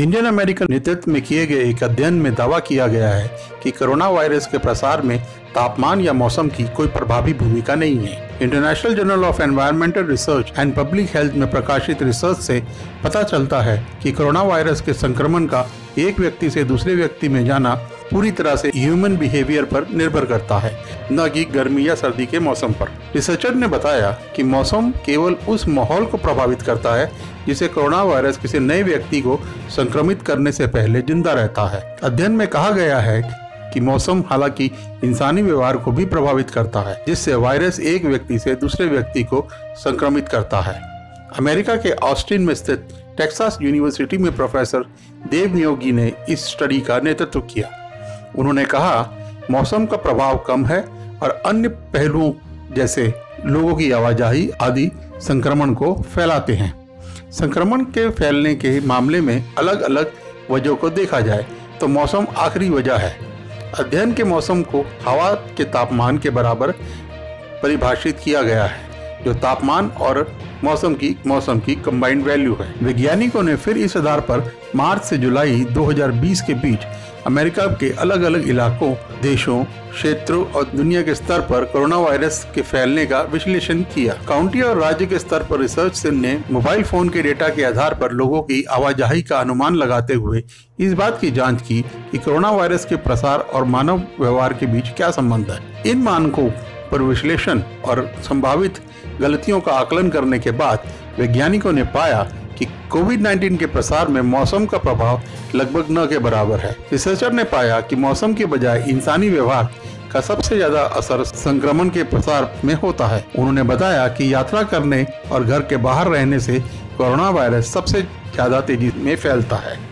Indian American नेतृत्व में किए गए एक अध्ययन में दावा किया गया है कि कोरोना वायरस के प्रसार में तापमान या मौसम की कोई प्रभावी भूमिका नहीं है। International journal of environmental research and public health में प्रकाशित रिसर्च से पता चलता है कि कोरोना वायरस के संक्रमण का एक व्यक्ति से दूसरे व्यक्ति में जाना पूरी तरह से ह्यूमन बिहेवियर पर निर्भर करता है, न कि गर्मी या सर्दी के मौसम पर। रिसर्चर ने बताया कि मौसम केवल उस माहौल को प्रभावित करता है जिसे कोरोना वायरस किसी नए व्यक्ति को संक्रमित करने से पहले जिंदा रहता है। अध्ययन में कहा गया है कि मौसम हालांकि इंसानी व्यवहार को भी प्रभावित करता है, जिससे वायरस एक व्यक्ति से दूसरे व्यक्ति को संक्रमित करता है। अमेरिका के ऑस्टिन में स्थित टेक्सास यूनिवर्सिटी में प्रोफेसर देव नियोगी ने इस स्टडी का नेतृत्व किया। उन्होंने कहा, मौसम का प्रभाव कम है और अन्य पहलुओं जैसे लोगों की आवाजाही आदि संक्रमण को फैलाते हैं। संक्रमण के फैलने के मामले में अलग अलग वजहों को देखा जाए तो मौसम आखिरी वजह है। अध्ययन के मौसम को हवा के तापमान के बराबर परिभाषित किया गया है, जो तापमान और मौसम की कंबाइंड वैल्यू है। वैज्ञानिकों ने फिर इस आधार पर मार्च से जुलाई 2020 के बीच अमेरिका के अलग अलग इलाकों, देशों, क्षेत्रों और दुनिया के स्तर पर कोरोना वायरस के फैलने का विश्लेषण किया। काउंटी और राज्य के स्तर पर रिसर्च ने मोबाइल फोन के डेटा के आधार पर लोगों की आवाजाही का अनुमान लगाते हुए इस बात की जांच की कि कोरोना वायरस के प्रसार और मानव व्यवहार के बीच क्या संबंध है। इन मानकों पर विश्लेषण और संभावित गलतियों का आकलन करने के बाद वैज्ञानिकों ने पाया कि कोविड-19 के प्रसार में मौसम का प्रभाव लगभग न के बराबर है। रिसर्चर ने पाया कि मौसम के बजाय इंसानी व्यवहार का सबसे ज्यादा असर संक्रमण के प्रसार में होता है। उन्होंने बताया कि यात्रा करने और घर के बाहर रहने से कोरोना वायरस सबसे ज्यादा तेजी में फैलता है।